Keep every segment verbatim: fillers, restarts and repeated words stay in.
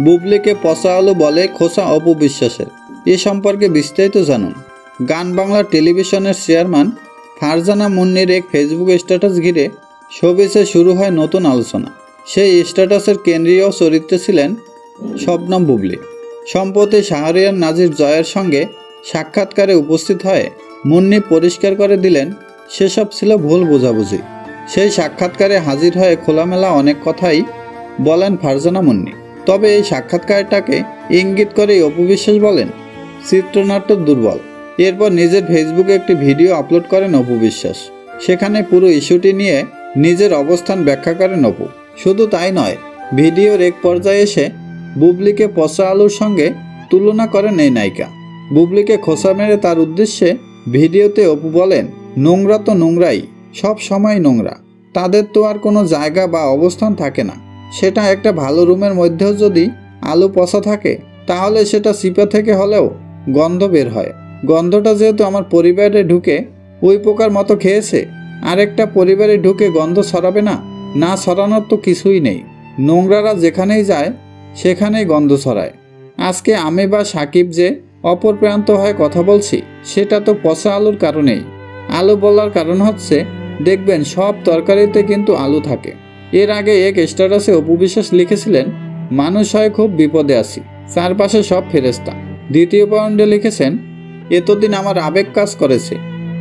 बुबली के पचा आलू बोले खोसा अपू विश्वासेर ए सम्पर्के विस्तारित जानुन। गान बांगला टेलिविजनेर चेयरमैन फारजाना मुन्नीर एक फेसबुक स्टैटास घिरे शोबिसे शुरू हय नतून आलोचना। सेई स्टैटासेर केंद्रीय चरित्रे छिलेन शबनम बुबली। सम्प्रति शाहरियार नाजिर जयेर संगे साक्षात्कारे उपस्थित हये मुन्नी परिष्कार करे दिलेन सेसब छिलो भूल बोझाबुझि। सेई साक्षात्कारे हाजिर हये खोलामेला अनेक कथाई बोलेन फारजाना मुन्नी। तबे एई साक्षात्कारटाके इंगित करे अपू विश्वास बोलेन चित्रनाट्य दुर्बल। एरपर निजेर फेसबुके एक भिडियो आपलोड करें अपू विश्वास। सेखाने पुरो इस्यूटी निये निजेर अवस्थान व्याख्या करें अपू। शुधु ताई नय भिडियोर एक पर्याये एसे बुबलीके पचा आलुर संगे तुलना करें एई नायिका। बुबलीके खोसा मेरे तार उद्देश्ये भिडियोते अपू बोलें नोंगरा तो नोंगराई, सब समय नोंगरा, तादेर तो आर कोनो जायगा बा अवस्थान थाके ना। सेटा एकटा भालो रूमेर मध्येओ जदि आलू पचा थाके ताहले सेटा चिपा थेके हलेओ गन्ध बेर हय। गन्धटा जेहेतु आमार परिवारे ढुके ओई पोकार मतो खेयेछे, आरेकटा परिवारे ढुके गन्ध छड़ाबे ना। ना छड़ानोर तो किछुई नेई, नोंगरारा जेखानेई जाय सेखानेई गन्ध छड़ाय। आजके आमि बा साकिब जे अपरप्रान्त हये कथा बोलछि सेटा तो पचा आलुर कारणेई। आलू बोलार कारण हच्छे देखबेन सब तरकारिते किन्तु आलू थाके। एर आगे एक स्टैटासे अपू विश्वास लिखेछिलेन मानुष हये खूब बिपदे आछि, चारपाशे सब फेरेस्ता। द्वितीय पॉइंटे लिखेछेन एतदिन आमार आवेग काज करेछे,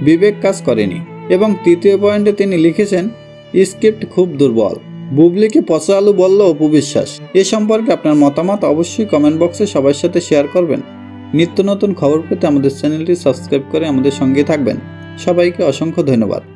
विवेक काज करेनि। एबं तृतीय पॉइंटे तिनि लिखेछेन स्क्रिप्ट खूब दुर्बल। बुबलीके पचा आलू बोलल अपू विश्वास। ए सम्पर्के आपनार मतामत अवश्यई कमेंट बक्से सबार साथे शेयर करबेन। नित्य नतुन खबर पेते आमादेर चैनेलटी सबस्क्राइब करे आमादेर संगे थाकबेन। सबाइके असंख्य धन्यवाद।